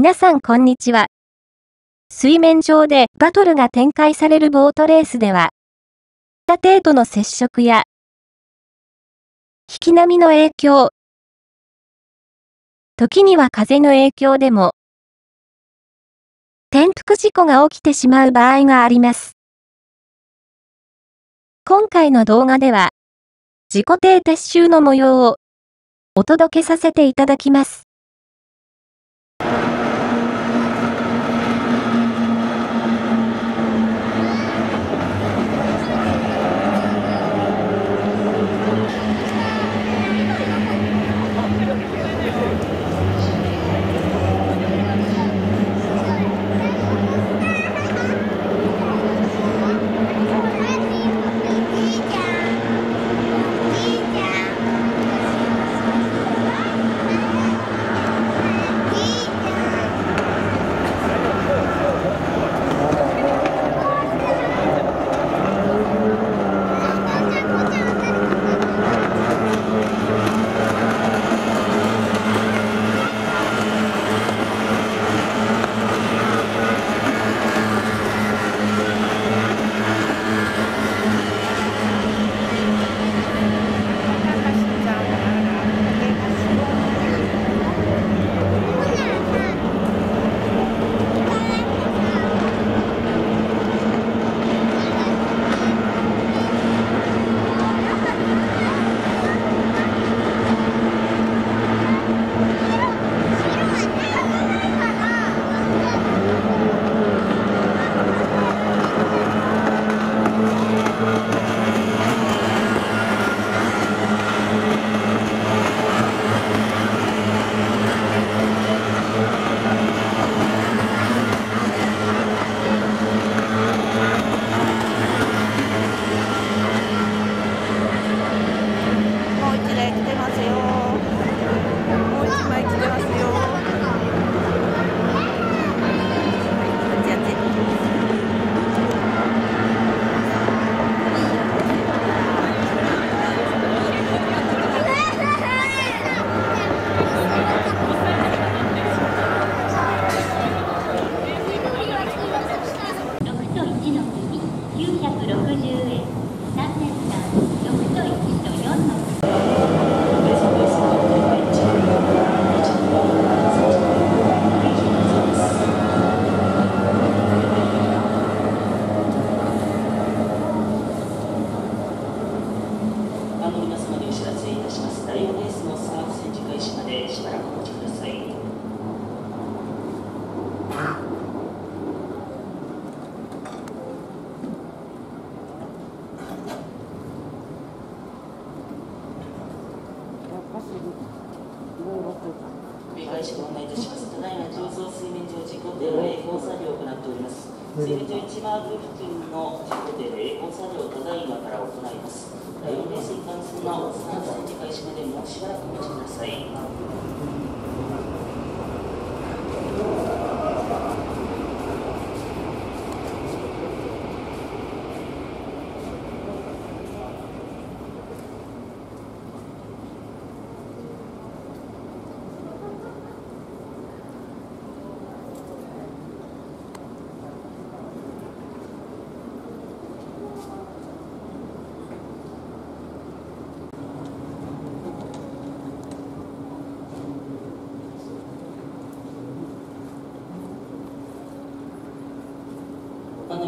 皆さんこんにちは。水面上でバトルが展開されるボートレースでは、他艇との接触や、引き波の影響、時には風の影響でも、転覆事故が起きてしまう場合があります。今回の動画では、事故艇撤収の模様をお届けさせていただきます。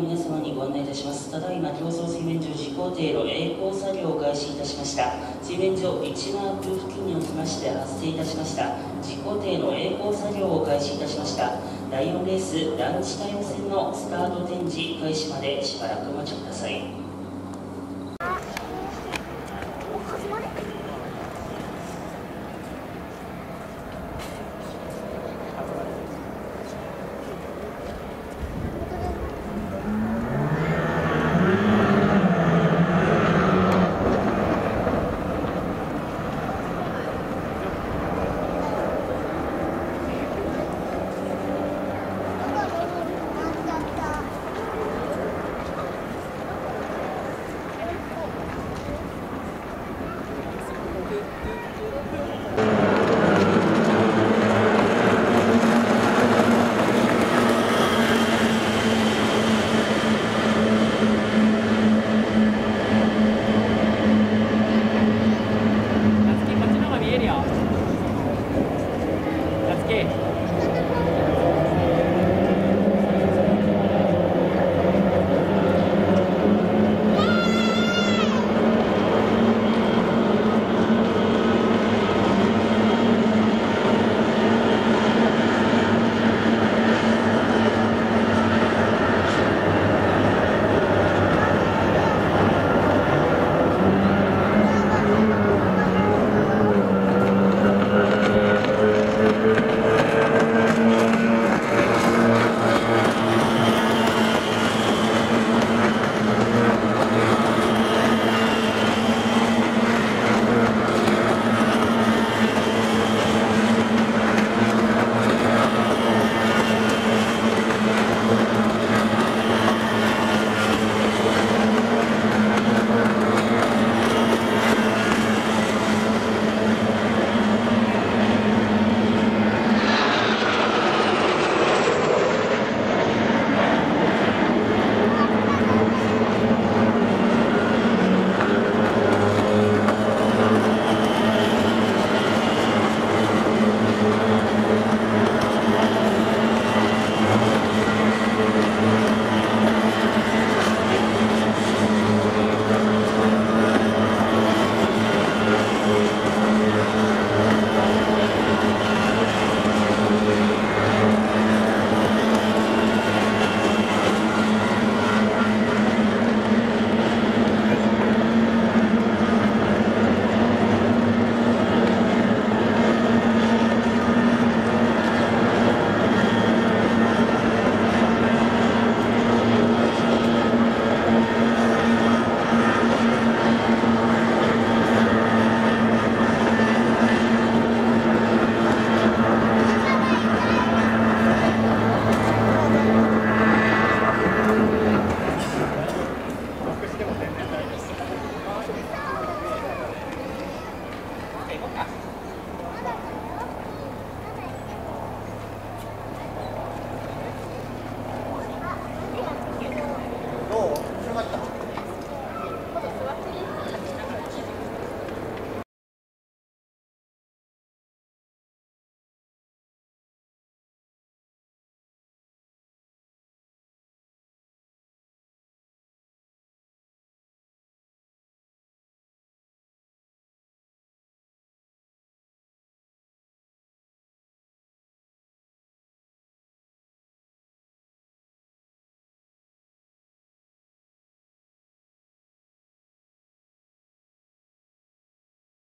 皆様にご案内いたします。ただいま競争水面上事故艇の曳航作業を開始いたしました。水面上1マーク付近におきまして発生いたしました。事故艇の曳航作業を開始いたしました。第4レースランチ対応船のスタート展示開始までしばらくお待ちください。